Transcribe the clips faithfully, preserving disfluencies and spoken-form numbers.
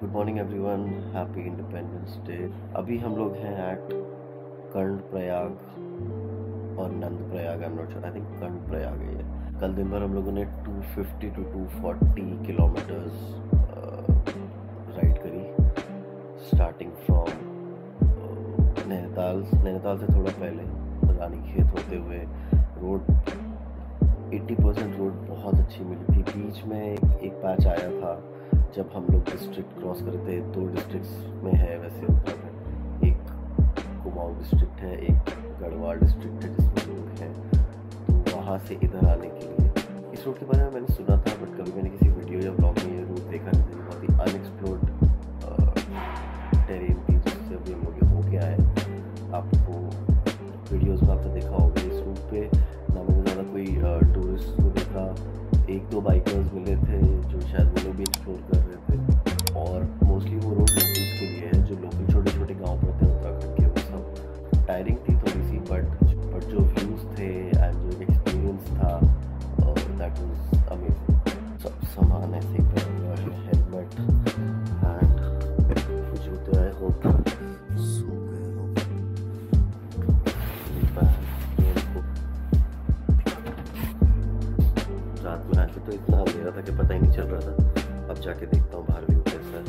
Good morning everyone, happy independence day. अभी हम लोग हैं एट कर्ण प्रयाग और Nandprayag. I am not sure, I think Karnaprayag है ये। कल दिन भर हम लोगों ने two fifty to two forty kilometres ride करी, स्टार्टिंग फ्रॉम नैनीताल। नैनीताल से थोड़ा पहले रानीखेत होते हुए रोड अस्सी परसेंट रोड बहुत अच्छी मिली थी। बीच में एक पैच आया था जब हम लोग डिस्ट्रिक्ट क्रॉस करते हैं। दो डिस्ट्रिक्ट्स में है वैसे उत्तराखंड, एक कुमाऊं डिस्ट्रिक्ट है, एक गढ़वाल डिस्ट्रिक्ट है जिसमें लोग हैं। तो वहाँ से इधर आने के लिए इस रोड के बारे में मैंने सुना था, बट कभी मैंने किसी वीडियो या ब्लॉग में ये रूट देखा नहीं था। बहुत ही अनएक्सप्लोर्ड टेरेन थी जिससे अभी हम लोग हो गया है। आपको वीडियोज़ में आपने देखा होगा इस रूट पर ना मैंने ज़्यादा कोई टूरिस्ट को देखा। एक दो बाइकर्स मिले थे जो शायद वो लोग भी एक्सप्लोर कर रहे थे, और मोस्टली वो रोड लोकल्स के लिए है, जो लोकल छोटे छोटे गांव पड़ते हैं उत्तराखंड के। वो सब टायरिंग थी थोड़ी सी, बट बट जो व्यूज़ थे एंड जो एक्सपीरियंस था दैट वाज अमेजिंग। सब सामान ऐसे करूँगा, हेलमेट एंड जूते। आई होप सो गए हो। रात में आके तो इतना अंधेरा था कि पता ही नहीं चल रहा था। अब जाके देखता हूँ बाहर व्यू कैसा है।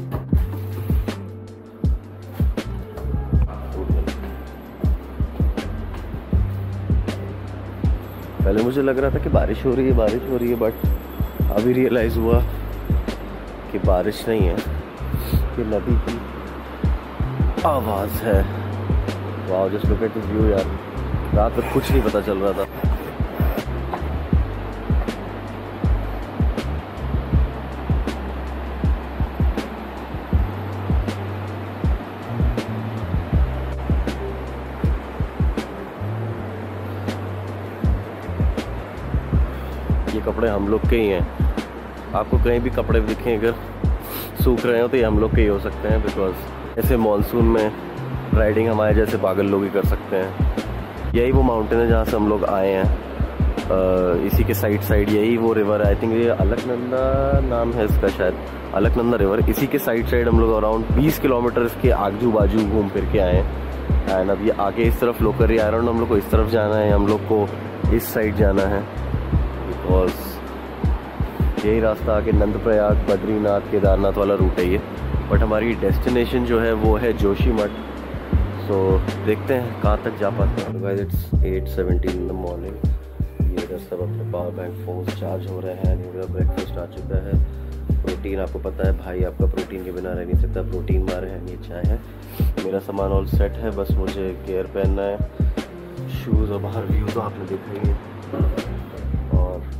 पहले मुझे लग रहा था कि बारिश हो रही है बारिश हो रही है बट अभी रियलाइज़ हुआ कि बारिश नहीं है, कि नदी की आवाज़ है। Wow, just look at the view यार। रात में कुछ नहीं पता चल रहा था। कपड़े हम लोग के ही हैं। आपको कहीं भी कपड़े दिखें अगर सूख रहे हो तो ये हम लोग के ही हो सकते हैं, बिकॉज ऐसे मॉनसून में राइडिंग हमारे जैसे पागल लोग ही कर सकते हैं। यही वो माउंटेन है जहाँ से हम लोग आए हैं। आ, इसी के साइड साइड यही वो रिवर है। आई थिंक ये अलकनंदा नाम है इसका, शायद अलकनंदा रिवर। इसी के साइड साइड हम लोग अराउंड बीस किलोमीटर के आजू बाजू घूम फिर के आए हैं। एंड अब ये आगे इस तरफ लोकल ये अराउंड हम लोग को इस तरफ जाना है, हम लोग को इस साइड जाना है। और यही रास्ता आके नंद प्रयाग, बद्रीनाथ, केदारनाथ वाला रूट है ये। बट हमारी डेस्टिनेशन जो है वो है जोशीमठ। सो so, देखते हैं कहाँ तक जा पाते हैं। Guys it's at seventeen in the morning. ये इधर सब अपने पावर बैंक फोन्स चार्ज हो रहे हैं। ब्रेकफास्ट आ चुका है। प्रोटीन आपको पता है भाई, आपका प्रोटीन के बिना रह नहीं सकता। प्रोटीन मार है, ये चाय है। मेरा सामान ऑल सेट है, बस मुझे गियर पहनना है, शूज़ और बाहर व्यू तो आपने देखा ही है।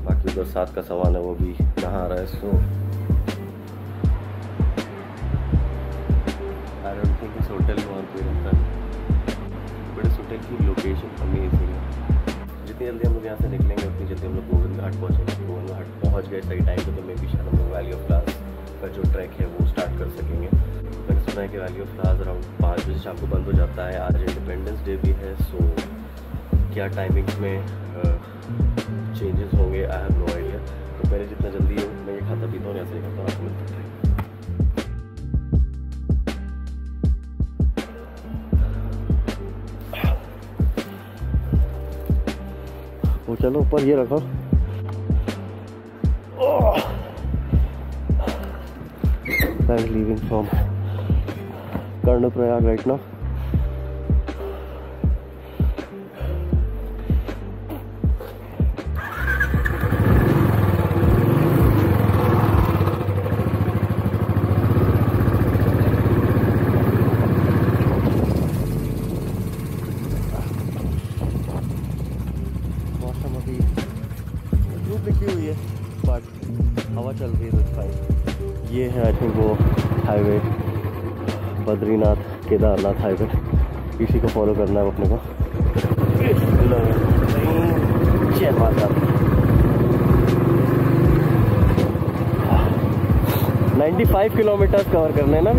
बाकी उधर साथ का सामान है, वो भी नहा रहा है। सो आई डोंट थिंक इस होटल में और कोई रहता है। बट इस होटल की लोकेशन अमेजिंग है। जितनी जल्दी हम लोग यहाँ से निकलेंगे उतनी जल्दी हम लोग गोविंदघाट पहुँचेंगे। गोविंदघाट पहुँच गए सही टाइम पर तो मे बी शायद हम लोग वैली ऑफ फ्लावर्स का जो ट्रैक है वो स्टार्ट कर सकेंगे। मैंने सुना है कि वैली ऑफ फ्लावर्स अराउंड पाँच बजे शाम को बंद हो जाता है। आज इंडिपेंडेंस डे भी है, सो क्या टाइमिंग्स में चेंजेस होंगे आई हैव नो आइडिया। तो पहले जितना जल्दी हो मैं ये खाता पीता हूँ, ऐसे ही खाता हूँ। वो चलो ऊपर ये रखो। I am leaving from Karnaprayag right now. ये है आई थिंक वो हाईवे, बद्रीनाथ केदारनाथ हाईवे। इसी को फॉलो करना है अपने को। जय माता। नाइन्टी फाइव किलोमीटर कवर करने ना।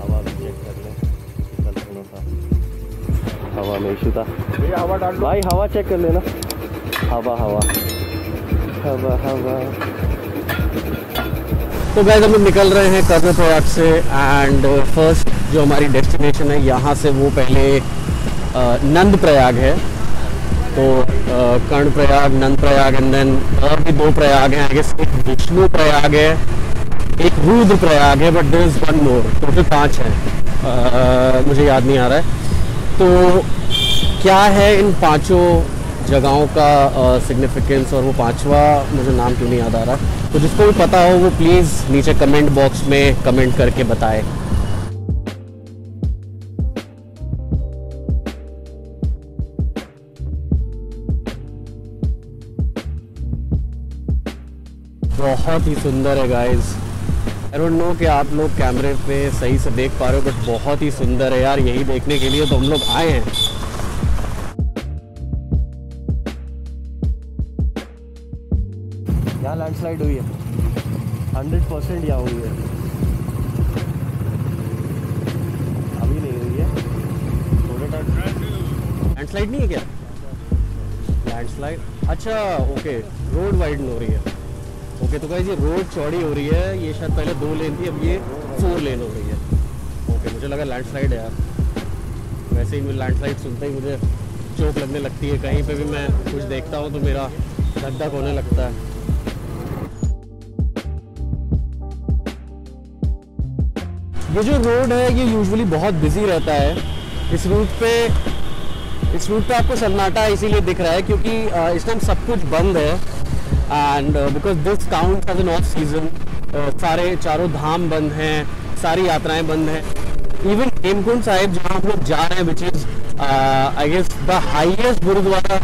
हवा भी चेक कर लें, कल थोड़ा सा हवा में इशू था भाई। हवा चेक कर लेना, हवा हवा हवा हवा। तो गाइस हम निकल रहे हैं कर्णप्रयाग से एंड फर्स्ट जो हमारी डेस्टिनेशन है यहाँ से वो पहले नंद प्रयाग है। तो Karnaprayag, Nandprayag and then और भी दो प्रयाग हैं, आई गेस एक विष्णु प्रयाग है, एक रुद्र प्रयाग है, but there is one more. Total पांच हैं, मुझे याद नहीं आ रहा है। तो क्या है इन पांचों जगहों का सिग्निफिकेंस और वो पांचवा मुझे नाम क्यों नहीं याद आ रहा, तो जिसको भी पता हो वो प्लीज़ नीचे कमेंट बॉक्स में कमेंट करके बताए। बहुत ही सुंदर है गाइज, आई डोंट नो कि आप लोग कैमरे पे सही से देख पा रहे हो, बट बहुत ही सुंदर है यार, यही देखने के लिए तो हम लोग आए हैं। यहाँ लैंडस्लाइड हुई है, हंड्रेड परसेंट यहाँ हुई है, अभी नहीं हुई है, थोड़े टाइम। लैंडस्लाइड नहीं है क्या? लैंडस्लाइड, अच्छा ओके, रोड वाइडन हो रही है। ओके okay, तो गाइस ये रोड चौड़ी हो रही है, ये शायद पहले दो लेन थी, अब ये फोर लेन हो रही है। ओके okay, मुझे लगा लैंडस्लाइड है यार, वैसे ही लैंडस्लाइड सुनते ही मुझे चोट लगने लगती है, कहीं पे भी मैं कुछ देखता हूँ तो मेरा धक धक होने लगता है। ये जो रोड है ये यूजुअली बहुत बिजी रहता है, इस रूट पे इस रूट पे आपको सन्नाटा इसीलिए दिख रहा है क्योंकि इस टाइम सब कुछ बंद है and because this count as an off season. सारे चारों धाम बंद हैं, सारी यात्राएं बंद हैं, इवन हेमकुंड साहिब जहाँ हम लोग जा रहे हैं which is I guess the highest gurudwara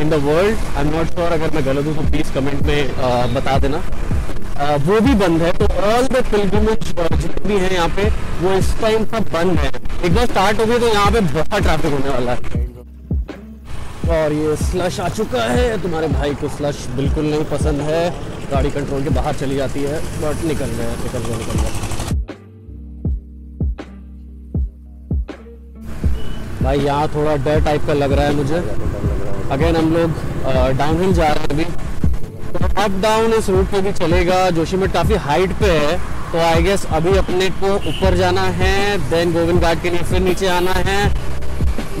in the world, I am not sure, अगर मैं गलत हूँ तो प्लीज कमेंट में uh, बता देना, uh, वो भी बंद है। तो ऑल द पिलग्रिमेज जितनी है यहाँ पे वो इस टाइम सब बंद है, एक बार स्टार्ट हो गई तो यहाँ पे बहुत ट्रैफिक होने वाला है। और ये स्लश आ चुका है, तुम्हारे भाई को स्लश बिल्कुल नहीं पसंद है, गाड़ी कंट्रोल के बाहर चली जाती है, बट निकल गए निकल गए निकल गए भाई। यहाँ थोड़ा डर टाइप का लग रहा है मुझे। अगेन हम लोग डाउनहिल जा रहे हैं अभी, तो अप डाउन इस रूट पे भी चलेगा। जोशीमठ काफ़ी हाइट पे है तो आई गेस अभी अपने को ऊपर जाना है, देन गोविंदघाट के लिए फिर नीचे आना है,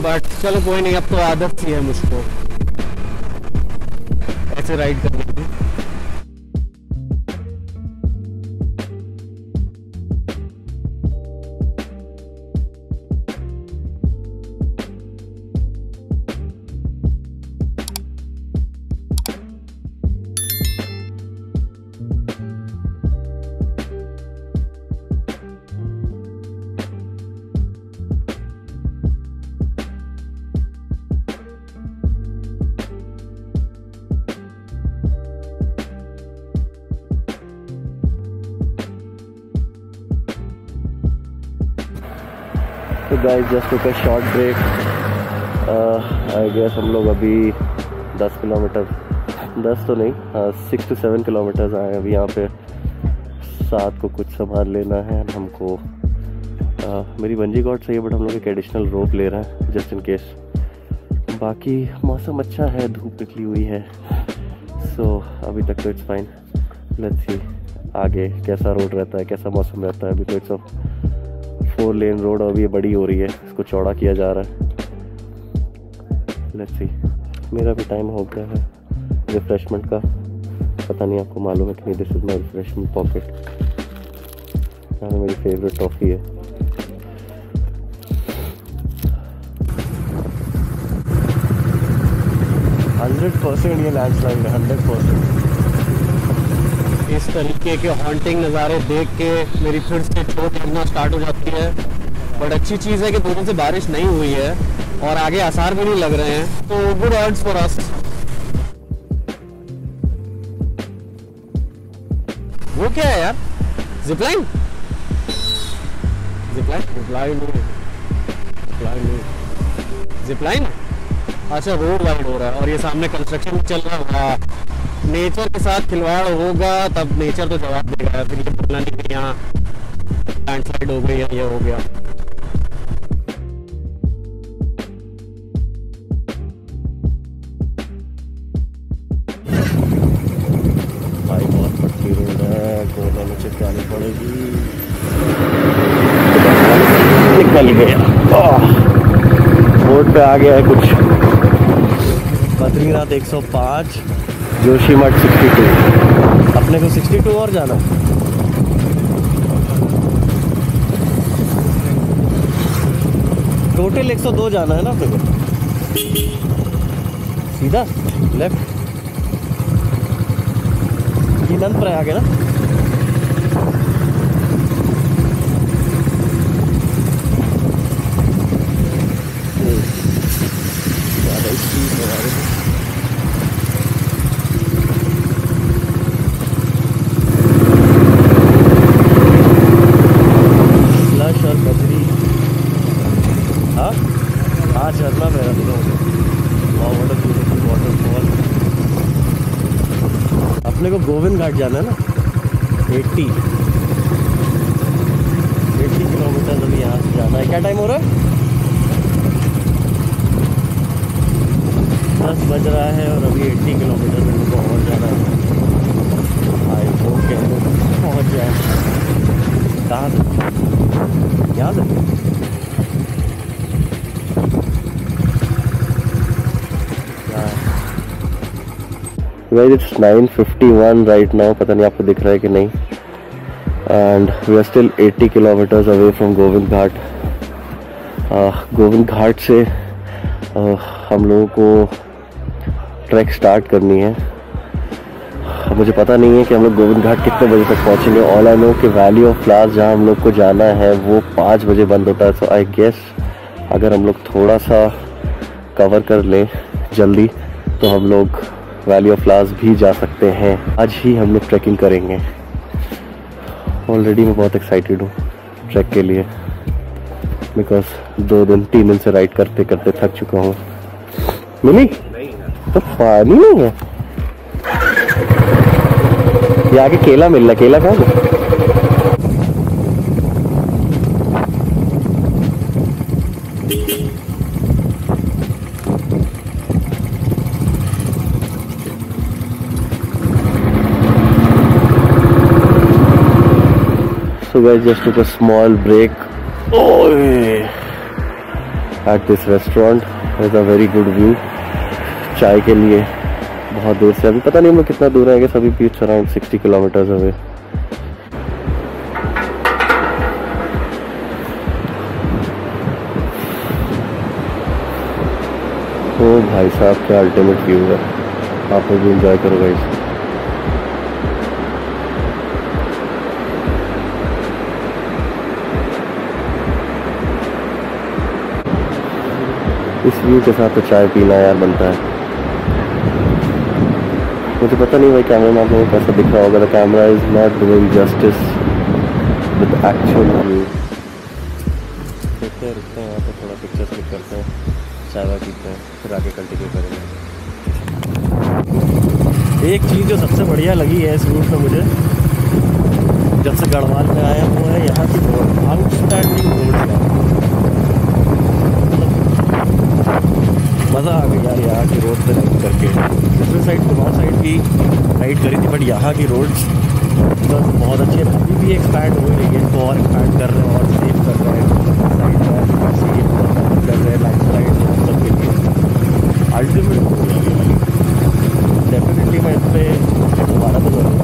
बट चलो कोई नहीं, अब तो आदत ही है मुझको ऐसे राइड करने की। तो गाइस जस्ट एक शॉर्ट ब्रेक, आई गेस हम लोग अभी दस किलोमीटर, दस तो नहीं, सिक्स टू सेवन किलोमीटर्स आए अभी यहाँ पे। साथ को कुछ सामान लेना है हमको, uh, मेरी बंजी कॉर्ड सही है बट हम लोग एक एडिशनल रोप ले रहे हैं जस्ट इन केस। बाकी मौसम अच्छा है, धूप निकली हुई है, सो so, अभी तक तो इट्स फाइन, लेट्स सी आगे कैसा रोड रहता है, कैसा मौसम रहता है। अभी तो it's off four lane road अभी ये बड़ी हो रही है, इसको चौड़ा किया जा रहा है, लेट्स सी। मेरा भी टाइम हो गया है रिफ्रेशमेंट का, पता नहीं आपको मालूम है कि नहीं, this is my refreshment pocket, मेरी फेवरेट टॉफ़ी है। हंड्रेड परसेंट ये लैंडस्लाइड है, हंड्रेड परसेंट। इस तरीके के हॉन्टिंग नज़ारे देख के मेरी फिर से चोट लगना स्टार्ट हो जाती है, बट अच्छी चीज़ है कि दोनों से बारिश नहीं हुई है और आगे आसार भी नहीं लग रहे हैं, तो गुड ऑड्स फॉर अस। वो क्या है यार, zipline zipline zipline zipline zipline अच्छा रोड वाइड हो रहा है और ये सामने कंस्ट्रक्शन चल रहा है, नेचर के साथ खिलवाड़ होगा तब नेचर तो जवाब देगा, फिर ये बोलना नहीं कि यहाँ लैंडस्लाइड हो गई या ये हो गया। आपको हमें चिपकानी पड़ेगी। निकल गया, रोड पे आ गया है कुछ। बद्रीनाथ एक सौ पाँच, जोशीमठ बासठ, अपने को बासठ और जाना। टोटल एक सौ दो जाना है ना अपने को। सीधा लेफ्ट, ये नंद प्रयाग है ना। फ्लश और बजरी, हाँ हाँ झरना मेरा दिखाओ, वाटरफॉल। अपने को गोविंद घाट जाना है ना। अस्सी अस्सी किलोमीटर अभी यहाँ से जाना है। क्या टाइम हो रहा है? दस बज रहा है और अभी अस्सी किलोमीटर मेरे को और जाना है। आई होप के हम लोग पहुँच जाए। कहाँ से? यहाँ से guys. It's nine fifty one right now, पता नहीं आपको दिख रहा है कि नहीं। And we are still eighty kilometres away from Govindghat. Govindghat से uh, हम लोगों को ट्रैक स्टार्ट करनी है। मुझे पता नहीं है कि हम लोग गोविंद घाट कितने बजे तक पहुँचेंगे। ऑल आई नो कि वैली ऑफ फ्लावर्स जहाँ हम लोग को जाना है वो पाँच बजे बंद होता है। सो आई गेस अगर हम लोग थोड़ा सा कवर कर लें जल्दी तो हम लोग वैली ऑफ फ्लावर्स भी जा सकते हैं। आज ही हम लोग ट्रैकिंग करेंगे। ऑलरेडी मैं बहुत एक्साइटेड हूँ ट्रैक के लिए, बिकॉज दो दिन तीन दिन से राइड करते करते थक चुका हूँ। मिली तो पानी नहीं है। ये आगे केला मिल रहा है, केला कहाँ है? So guys, just took a small break at this restaurant with a very good view. चाय के लिए बहुत दूर से, अभी पता नहीं हम लोग कितना दूर आएंगे। सभी बीच अराउंड सिक्सटी किलोमीटर्स अवे। ओ भाई साहब, क्या अल्टीमेट व्यू है। आप लोग भी इंजॉय करो गाइस। इस व्यू के साथ तो चाय पीना यार बनता है। मुझे पता नहीं भाई कैमरा में आप लोगों को कैसा दिख रहा होगा। The camera is not doing justice with actual view. देखते हैं, रुकते हैं यहाँ पे, थोड़ा पिक्चर्स क्लिक करते हैं, चाय वाय पीते हैं, फिर आगे कंटिन्यू करेंगे। एक चीज़ जो सबसे बढ़िया लगी है इस रूट में मुझे जब से गढ़वाल में आया, वो है यहाँ की रोड, आउटस्टैंडिंग रोड है। मज़ा आ गया यार यहाँ की रोड पर राइड करके। दूसरे साइड कुमाऊँ साइड भी राइड करी थी, बट यहाँ की रोड्स बस बहुत अच्छी है। अभी भी एक्सपैंड हो रही है, तो और एक्सपैंड कर रहे हैं और सेफ कर रहे हैं साइड पर, सेफ कर रहे हैं लाइफ स्टाइल सब के लिए। अल्टीमेट हो रही है डेफिनेटली। मैं इस पर दोबारा तो करूँगा।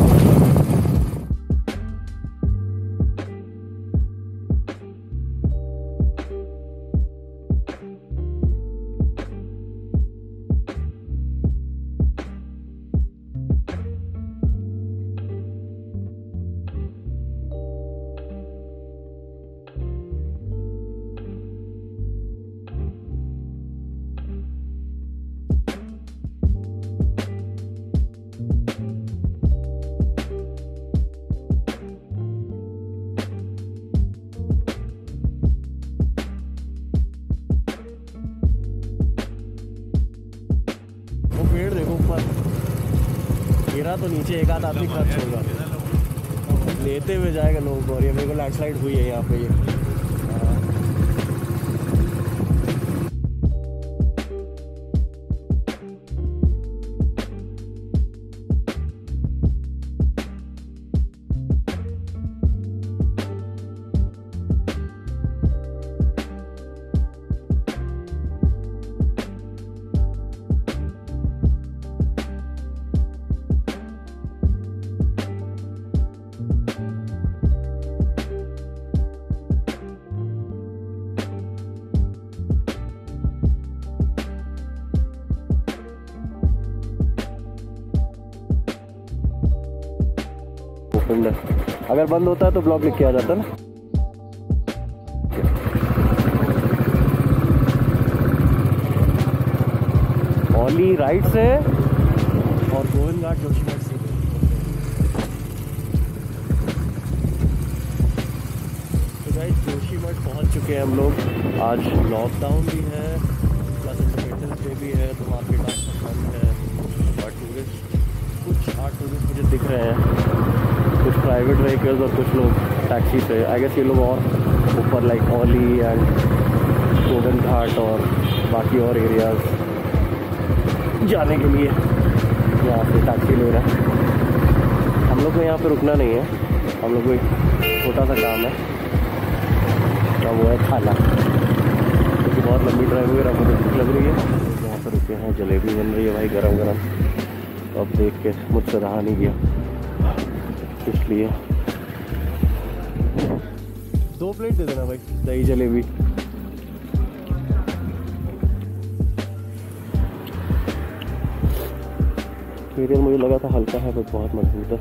तो नीचे एक आध आदमी खर्च होगा, लेते हुए जाएगा लोगों को। और ये मेरे को लैंडस्लाइड हुई है यहाँ पे। ये फोल्डर, अगर बंद होता है तो ब्लॉक लिख के आ जाता ना। ओनली राइट से और गोविंदघाट जोशीमठ से। तो गाइस जोशीमठ पहुंच चुके हैं हम लोग। आज लॉकडाउन भी है प्लस इंडिपेंडेंस डे भी है, तो मार्केट आज बंद है। बट टूरिस्ट कुछ आठ टूरिस्ट मुझे दिख रहे हैं, कुछ प्राइवेट व्हीकल्स और कुछ लोग टैक्सी से। आई गेस ये लोग और ऊपर लाइक ओली एंड गोविंदघाट और बाकी और एरियाज जाने के लिए यहाँ पे टैक्सी ले रहा है। हम लोग को यहाँ पे रुकना नहीं है, हम लोग को एक छोटा सा काम है तो वो है खाना, क्योंकि तो बहुत लंबी ड्राइव वगैरह मुझे भूख लग रही है। यहाँ पर रुके हैं, जलेबी बन रही है भाई गरम गरम, अब देख के मुझसे रहा नहीं गया इसलिए दो प्लेट दे देना भाई दही जलेबी। मेरे मुझे लगा था हल्का है बट बहुत मजबूत है।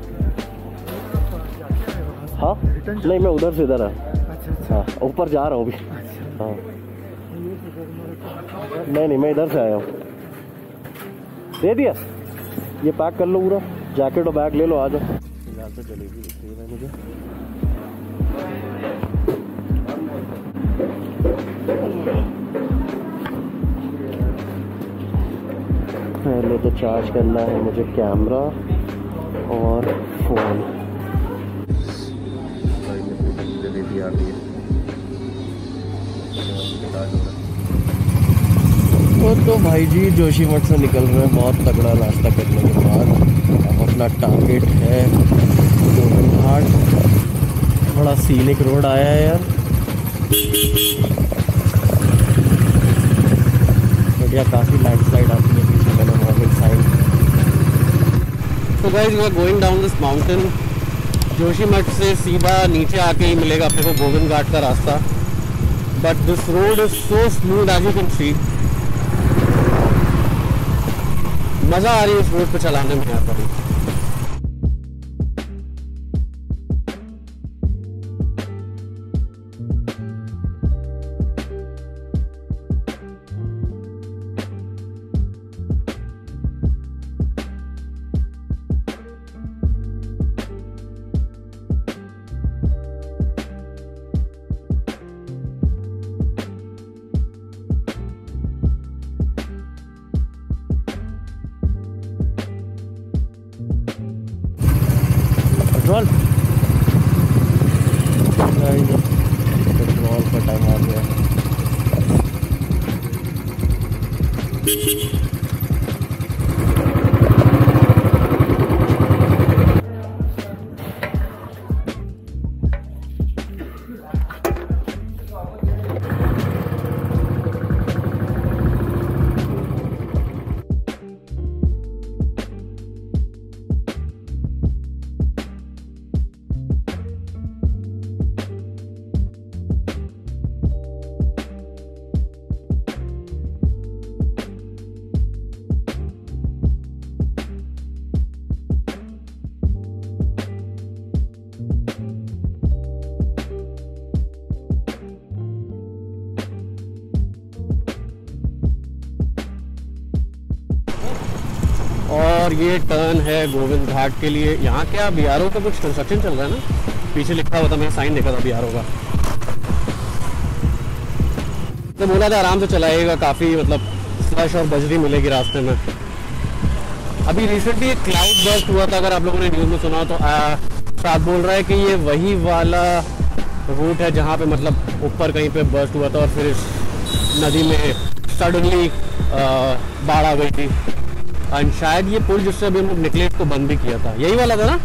हाँ नहीं मैं उधर से इधर आया, हाँ ऊपर जा रहा हूँ अभी। हाँ नहीं नहीं मैं इधर से आया हूँ। दे दिया, ये पैक कर लो पूरा, जैकेट और बैग ले लो। आज फिलहाल तो जलेबी दिख रही है मुझे। पहले तो चार्ज करना है मुझे कैमरा और फोन। जलेबी आ रही है तो भाई जी जोशीमठ से निकल रहे हैं बहुत तगड़ा नाश्ता करने के बाद। अब अपना टारगेट है गोविंदघाट। बड़ा सीनिक रोड आया है यार, बढ़िया तो काफ़ी लैंडस्लाइड आती है पीछे मैंने वॉर्निंग साइन। तो guys we are going down this mountain. Joshimath से सीधा नीचे आके ही मिलेगा अपने को गोविंदघाट का रास्ता। But this road is so smooth as you can see, मज़ा आ रही है इस रोड पे चलाने में। यहाँ पर पेट्रोल पेट्रोल का टाइम आ गया। और ये टर्न है गोविंद घाट के लिए। यहाँ क्या बी आर ओ का कुछ कंस्ट्रक्शन चल रहा है ना, पीछे लिखा हुआ था, मैंने साइन देखा था बी आर ओ का। तो बोला था आराम से चलाइएगा, काफ़ी मतलब स्लश और बजरी मिलेगी रास्ते में। अभी रिसेंटली एक क्लाउड बस्ट हुआ था, अगर आप लोगों ने न्यूज़ में सुना तो साथ बोल रहा है कि ये वही वाला रूट है जहाँ पे मतलब ऊपर कहीं पे बस्ट हुआ था और फिर इस नदी में सडनली बाढ़ आ गई थी। और शायद ये पुल जिससे अभी हम लोग निकले इसको बंद भी किया था, यही वाला था ना।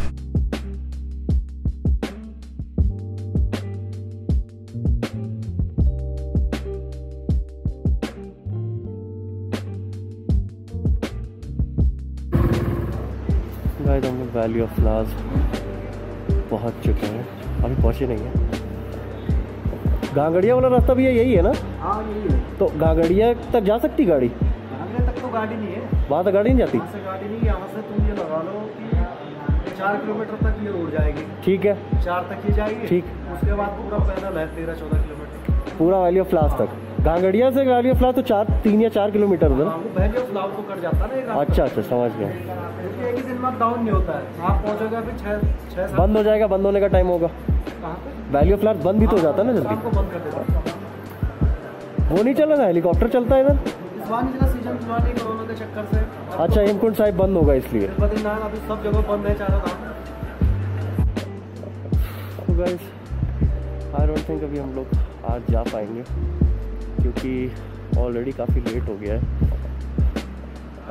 गाइस हम लोग वैली ऑफ फ्लावर्स पहुंच चुके हैं, अभी पहुंचे नहीं है। घांगड़िया वाला रास्ता भी यही है ना? हाँ यही है। तो घांगड़िया तक जा सकती गाड़ी? गाड़ी नहीं है, वहाँ से गाड़ी नहीं जाती। वहाँ से गाड़ी नहीं, यहाँ से तुम ये लगा लो कि चार किलोमीटर तक ये रोड जाएगी। ठीक है, चार तक ही जाएगी। ठीक, उसके बाद पूरा पैदल है तेरह चौदह किलोमीटर, पूरा वैली ऑफ फ्लावर्स तक। घांगड़िया से वैली ऑफ फ्लावर्स तो चार तीन या चार किलोमीटर उधर वैली ऑफ फ्लावर्स को कट जाता है ना। अच्छा अच्छा, समझ गया। एक ही दिन में डाउन नहीं होता है, आप पहुँचोगे फिर छः छः बंद हो जाएगा, बंद होने का टाइम होगा। वैली ऑफ फ्लावर्स बंद भी तो हो जाता है ना जल्दी। वो नहीं चल रहा, हेलीकॉप्टर चलता है इधर सीजन के चक्कर से। अच्छा, हेमकुंड साहिब बंद होगा इसलिए। बद्रीनाथ अभी सब जगह बंद है चारों तरफ। तो गाइस, आई डोंट थिंक अभी हम लोग आज जा पाएंगे क्योंकि ऑलरेडी काफ़ी लेट हो गया है।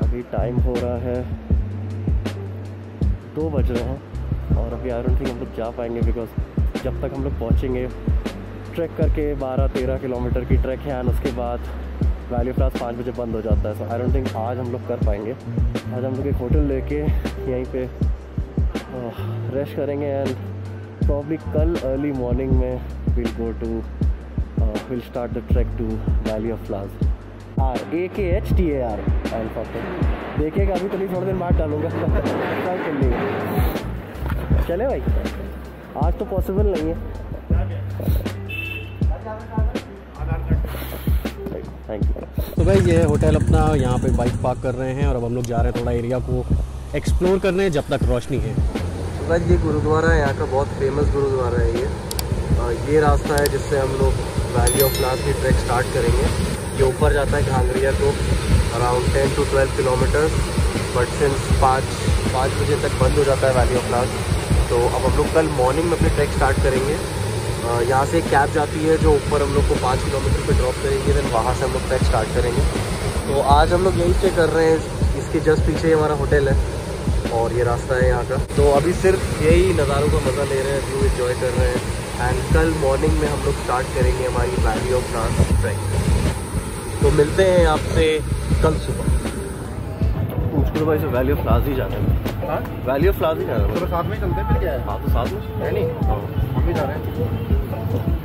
अभी टाइम हो रहा है दो बज रहे हैं और अभी आई डोंट थिंक हम लोग जा पाएंगे बिकॉज जब तक हम लोग पहुँचेंगे ट्रैक करके बारह तेरह किलोमीटर की ट्रैक है और उसके बाद वैली ऑफ फ्लावर्स पाँच बजे बंद हो जाता है। सो आई डोंट थिंक आज हम लोग कर पाएंगे। आज हम लोग एक होटल लेके यहीं पे रेस्ट करेंगे एंड प्रॉब्ली कल अर्ली मॉर्निंग में will go to will start the track to valley of flowers. R A K H T A R alpha देखिएगा, अभी तो नहीं थोड़े दिन बाद डालूंगा। चले भाई, आज तो पॉसिबल नहीं है। Thank you. तो भाई ये होटल अपना यहाँ पे बाइक पार्क कर रहे हैं और अब हम लोग जा रहे हैं थोड़ा एरिया को एक्सप्लोर करने जब तक रोशनी है। तो भाई ये गुरुद्वारा है, यहाँ का बहुत फेमस गुरुद्वारा है ये। आ, ये रास्ता है जिससे हम लोग वैली ऑफ फ्लावर्स की ट्रैक स्टार्ट करेंगे। ये ऊपर जाता है घांगरिया को around ten to twelve kilometre, but since पाँच पाँच बजे तक बंद हो जाता है वैली ऑफ फ्लावर्स। तो अब हम लोग कल मॉर्निंग में अपनी ट्रैक स्टार्ट करेंगे। यहाँ से कैब जाती है जो ऊपर हम लोग को पाँच किलोमीटर पे ड्रॉप करेगी, देन वहाँ से हम लोग ट्रैक स्टार्ट करेंगे। तो आज हम लोग यही स्टे कर रहे हैं, इसके जस्ट पीछे हमारा होटल है और ये रास्ता है यहाँ का। तो अभी सिर्फ यही नज़ारों का मज़ा ले रहे हैं, व्यू इन्जॉय कर रहे हैं एंड कल मॉर्निंग में हम लोग स्टार्ट करेंगे हमारी वैली ऑफ फ्लावर्स ट्रैक। तो मिलते हैं आपसे कल सुबह। मुश्किल भाई से वैली ऑफ फ्लावर्स ही जाते हैं, वैली ऑफ फ्लावर्स ही जाते हैं। तो साथ में चलते हैं फिर क्या है? हाँ तो साथ में है नहीं, हम भी जा रहे हैं।